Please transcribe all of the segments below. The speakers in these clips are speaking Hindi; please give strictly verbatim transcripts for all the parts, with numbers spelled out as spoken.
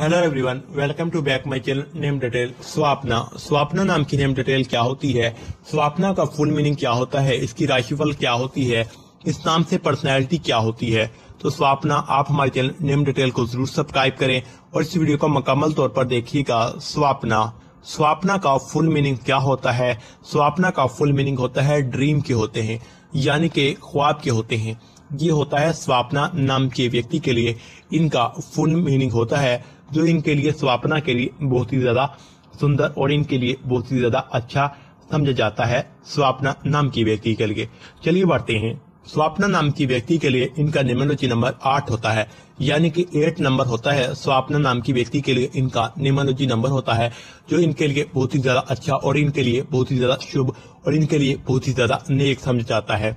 Hello everyone, welcome to back my channel name detail Swapna. Swapna नाम की नेम डिटेल क्या होती है, स्वापना का फुल मीनिंग क्या होता है, इसकी राशिफल क्या होती है, इस नाम से पर्सनालिटी क्या होती है। तो स्वापना, आप हमारे चैनल नेम डिटेल को जरूर सब्सक्राइब करें और इस वीडियो को मुकम्मल तौर पर देखिएगा। स्वापना स्वापना का फुल मीनिंग क्या होता है? स्वापना का फुल मीनिंग होता है ड्रीम के होते हैं, यानी के ख्वाब के होते हैं। ये होता है स्वापना नाम के व्यक्ति के लिए इनका फुल मीनिंग होता है, जो इनके लिए स्वापना के लिए बहुत ही ज्यादा सुंदर और इनके लिए बहुत ही ज्यादा अच्छा समझा जाता है स्वापना नाम की व्यक्ति के लिए। चलिए बढ़ते हैं। स्वापना नाम की व्यक्ति के लिए इनका निम्नलिखित नंबर आठ होता है, यानी कि एट नंबर होता है। स्वापना नाम की व्यक्ति के लिए इनका निम्नलिखित नंबर होता है, जो इनके लिए बहुत ही ज्यादा अच्छा और इनके लिए बहुत ही ज्यादा शुभ और इनके लिए बहुत ही ज्यादा नेक समझा जाता है।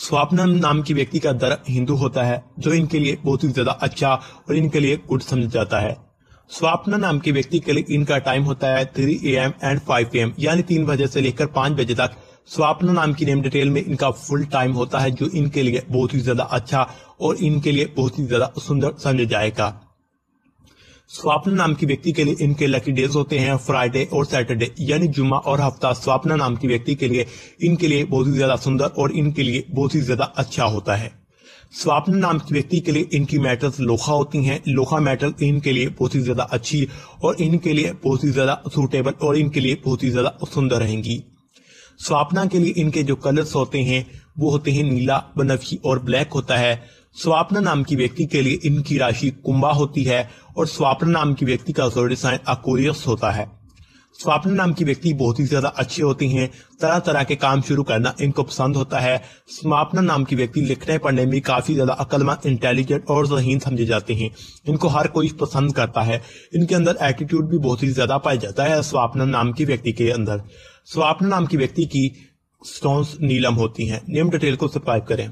स्वापना नाम की व्यक्ति का दर हिंदू होता है, जो इनके लिए बहुत ही ज्यादा अच्छा और इनके लिए गुड समझा जाता है। स्वापना नाम के व्यक्ति के लिए इनका टाइम होता है three A M and five P M, यानी तीन बजे से लेकर पांच बजे तक। स्वापना नाम की नेम डिटेल में इनका फुल टाइम होता है, जो इनके लिए बहुत ही ज्यादा अच्छा और इनके लिए बहुत ही ज्यादा सुंदर समझा जाएगा। स्वापना नाम के व्यक्ति के लिए इनके लकी डेज होते हैं फ्राइडे और सैटरडे, यानी जुम्मा और हफ्ता। स्वापना नाम के व्यक्ति के लिए इनके लिए बहुत ही ज्यादा सुंदर और इनके लिए बहुत ही ज्यादा अच्छा होता है। स्वापना नाम के व्यक्ति के लिए इनकी मेटल्स लोहा होती हैं। लोहा मेटल इनके लिए बहुत ही ज्यादा अच्छी और इनके लिए बहुत ही ज्यादा सूटेबल और इनके लिए बहुत ही ज्यादा सुंदर रहेंगी। स्वापना के लिए इनके जो कलर्स होते हैं वो होते हैं नीला, बनफी और ब्लैक होता है। स्वापना नाम की व्यक्ति के लिए इनकी राशि कुंभा होती है और स्वापना नाम की व्यक्ति का सोलर साइन एक्वेरियस होता है। स्वापना नाम की व्यक्ति बहुत ही ज्यादा अच्छे होते हैं, तरह तरह के काम शुरू करना इनको पसंद होता है। स्वापना नाम की व्यक्ति लिखने पढ़ने में काफी ज्यादा अक्लमंद, इंटेलिजेंट और जहीन समझे जाते हैं। इनको हर कोई पसंद करता है। इनके अंदर एटीट्यूड भी बहुत ही ज्यादा पाया जाता है स्वापना नाम की व्यक्ति के अंदर। स्वापना नाम की व्यक्ति की स्टोन्स नीलम होती है। नेम डिटेल को सब्सक्राइब करें।